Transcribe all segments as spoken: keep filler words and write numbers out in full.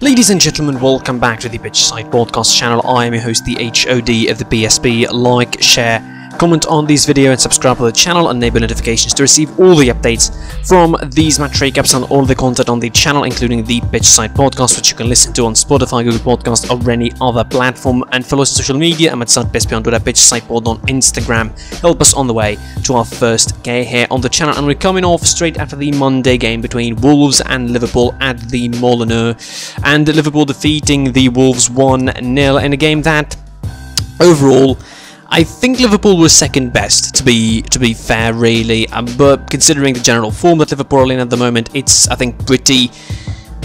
Ladies and gentlemen, welcome back to the Pitch Side Podcast channel. I am your host, the H O D of the P S P. Like, share, comment on this video and subscribe to the channel. Enable notifications to receive all the updates from these match recaps and all the content on the channel, including the Pitch Side Podcast, which you can listen to on Spotify, Google Podcast, or any other platform. And follow us on social media. I'm at SidePSP on Twitter, Pitch Side Pod on Instagram. Help us on the way to our first K here on the channel. And we're coming off straight after the Monday game between Wolves and Liverpool at the Molineux, and Liverpool defeating the Wolves one nil in a game that, overall, I think Liverpool was second best, to be to be fair, really. Um, but considering the general form that Liverpool are in at the moment, it's, I think, pretty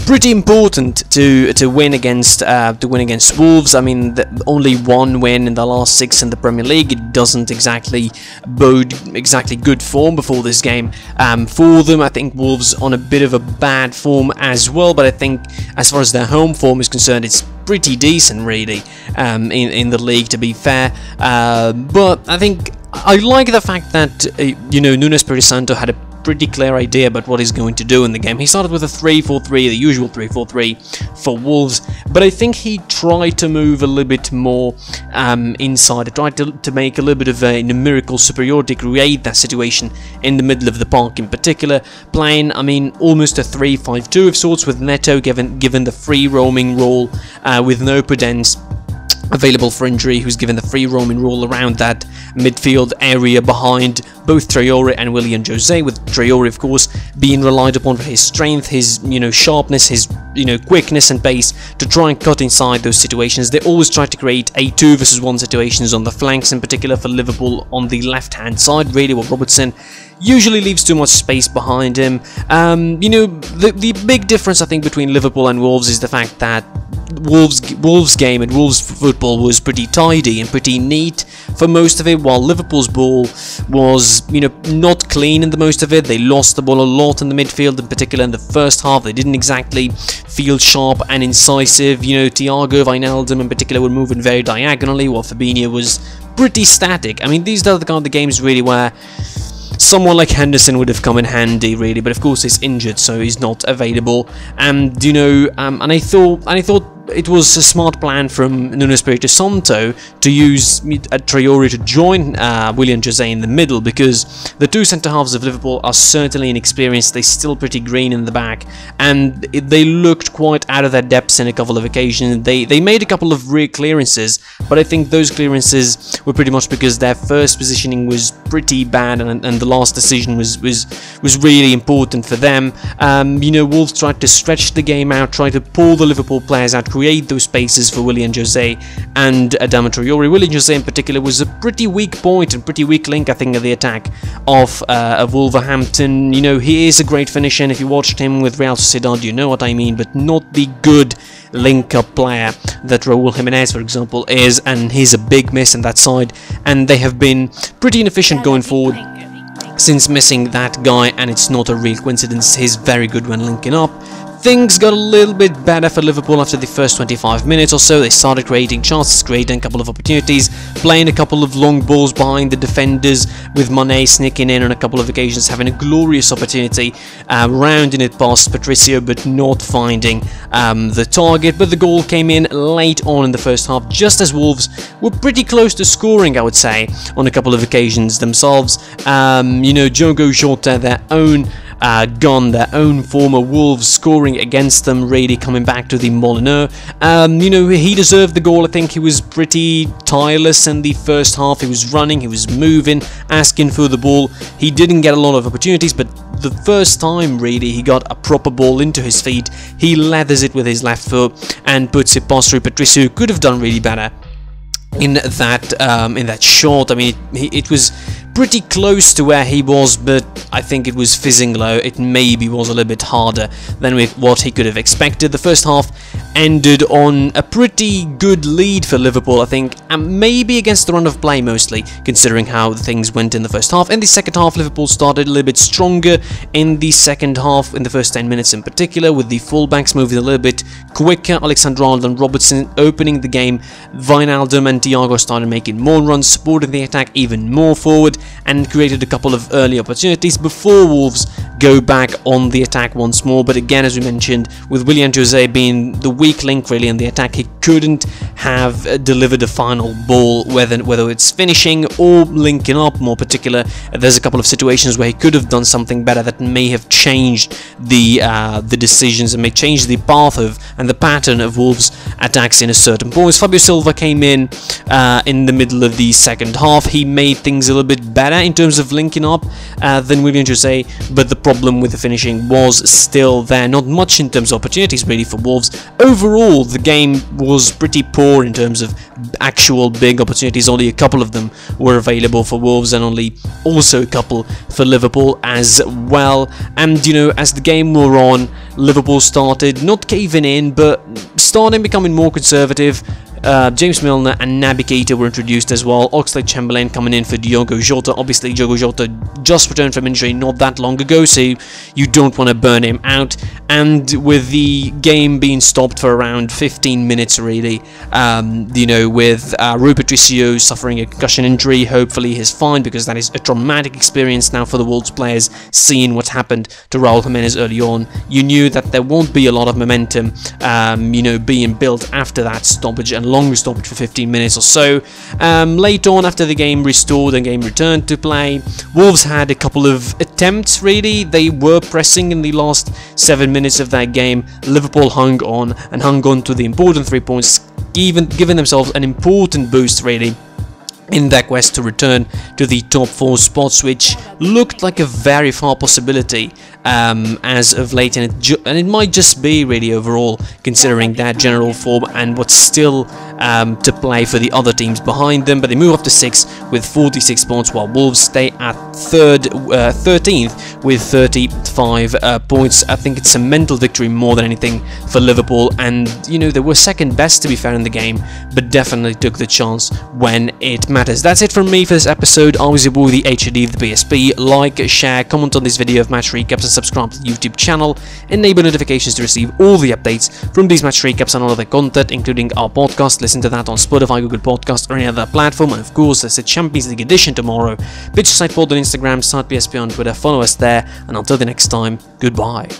pretty important to to win against uh, to win against Wolves. I mean, the, only one win in the last six in the Premier League. It doesn't exactly bode exactly good form before this game um, for them. I think Wolves on a bit of a bad form as well. But I think as far as their home form is concerned, it's pretty decent, really, um, in, in the league, to be fair. Uh, but I think I like the fact that, uh, you know, Nunes Peresanto had a pretty clear idea about what he's going to do in the game. He started with a three four three, the usual three four three for Wolves, but I think he tried to move a little bit more um, inside. He tried to, to make a little bit of a numerical superiority, create that situation in the middle of the park in particular, playing, I mean, almost a three five two of sorts with Neto given, given the free-roaming role uh, with no pedants available for injury, who's given the free roaming rule around that midfield area behind both Traore and William Jose, with Traore, of course, being relied upon for his strength, his, you know, sharpness, his, you know, quickness and pace to try and cut inside those situations. They always try to create a two versus one situations on the flanks, in particular for Liverpool on the left hand side, really, where Robertson usually leaves too much space behind him. Um, you know, the, the big difference, I think, between Liverpool and Wolves is the fact that Wolves Wolves game and Wolves football was pretty tidy and pretty neat for most of it, while Liverpool's ball was, you know, not clean in the most of it. They lost the ball a lot in the midfield, in particular in the first half. They didn't exactly feel sharp and incisive. You know, Thiago, Wijnaldum in particular were moving very diagonally, while Fabinho was pretty static. I mean, these are the kind of the games really where someone like Henderson would have come in handy, really, but of course he's injured, so he's not available. And, you know, um, and I thought, and I thought it was a smart plan from Nuno Espirito Santo to use uh, Traore to join uh, William Jose in the middle, because the two centre-halves of Liverpool are certainly inexperienced. They're still pretty green in the back, and they looked quite out of their depths in a couple of occasions. They they made a couple of rear clearances, but I think those clearances were pretty much because their first positioning was pretty bad, and, and the last decision was, was, was really important for them. Um, you know, Wolves tried to stretch the game out, tried to pull the Liverpool players out, create those spaces for William Jose and Adama Traoré. William Jose in particular was a pretty weak point and pretty weak link, I think, of the attack of, uh, of Wolverhampton. You know, he is a great finisher, and if you watched him with Real Sociedad, you know what I mean, but not the good link-up player that Raul Jimenez, for example, is, and he's a big miss in that side, and they have been pretty inefficient going forward since missing that guy, and it's not a real coincidence. He's very good when linking up. Things got a little bit better for Liverpool after the first twenty-five minutes or so. They started creating chances, creating a couple of opportunities, playing a couple of long balls behind the defenders, with Mane sneaking in on a couple of occasions, having a glorious opportunity, uh, rounding it past Patricio, but not finding um, the target. But the goal came in late on in the first half, just as Wolves were pretty close to scoring, I would say, on a couple of occasions themselves. Um, you know, Diogo Jota, their own Uh, gun, their own former Wolves, scoring against them, really, coming back to the Molineux. Um, you know, he deserved the goal. I think he was pretty tireless in the first half. He was running, he was moving, asking for the ball. He didn't get a lot of opportunities, but the first time, really, he got a proper ball into his feet, he leathers it with his left foot and puts it past through Patricio, who could have done really better in that um, in that shot. I mean, it, it was pretty close to where he was, but I think it was fizzing low. It maybe was a little bit harder than with what he could have expected. The first half ended on a pretty good lead for Liverpool, I think, and maybe against the run of play mostly, considering how things went in the first half. In the second half, Liverpool started a little bit stronger in the second half, in the first ten minutes in particular, with the fullbacks moving a little bit quicker. Alexander-Arnold and Robertson opening the game. Wijnaldum and Thiago started making more runs, supporting the attack even more forward. and created a couple of early opportunities before Wolves go back on the attack once more. But again, as we mentioned, with William Jose being the weak link really in the attack, he couldn't have delivered a final ball, whether whether it's finishing or linking up. More particular, there's a couple of situations where he could have done something better that may have changed the uh, the decisions and may change the path of and the pattern of Wolves' attacks in a certain point. Fabio Silva came in uh, in the middle of the second half. He made things a little bit better in terms of linking up uh, than William Jose, but the problem with the finishing was still there. Not much in terms of opportunities really for Wolves. Overall, the game was pretty poor in terms of actual big opportunities. Only a couple of them were available for Wolves, and only also a couple for Liverpool as well. And you know, as the game wore on, Liverpool started not caving in, but starting becoming more conservative. Uh, James Milner and Naby Keita were introduced as well. Oxlade-Chamberlain coming in for Diogo Jota. Obviously, Diogo Jota just returned from injury not that long ago, so you don't want to burn him out. And with the game being stopped for around fifteen minutes, really, um, you know, with uh, Patricio suffering a concussion injury, hopefully he's fine, because that is a traumatic experience now for the Wolves players, seeing what happened to Raul Jimenez early on. You knew that there won't be a lot of momentum, um, you know, being built after that stoppage, and longer stoppage for fifteen minutes or so. Um, late on, after the game restored and game returned to play, Wolves had a couple of attempts really. They were pressing in the last seven minutes of that game. Liverpool hung on and hung on to the important three points, even giving themselves an important boost really in their quest to return to the top four spots, which looked like a very far possibility um, as of late, and it, ju and it might just be really overall, considering that general form and what's still um, to play for the other teams behind them. But they move up to sixth with forty-six points, while Wolves stay at third, uh, thirteenth with thirty-five uh, points. I think it's a mental victory more than anything for Liverpool, and you know, they were second best to be fair in the game, but definitely took the chance when it mattered. That's it from me for this episode. I was your boy, the H A D of the P S P. Like, share, comment on this video of match recaps, and subscribe to the YouTube channel. Enable notifications to receive all the updates from these match recaps and all other content, including our podcast. Listen to that on Spotify, Google Podcasts, or any other platform. And of course, there's a Champions League edition tomorrow. Pitch Side Pod on Instagram, Side P S P on Twitter. Follow us there. And until the next time, goodbye.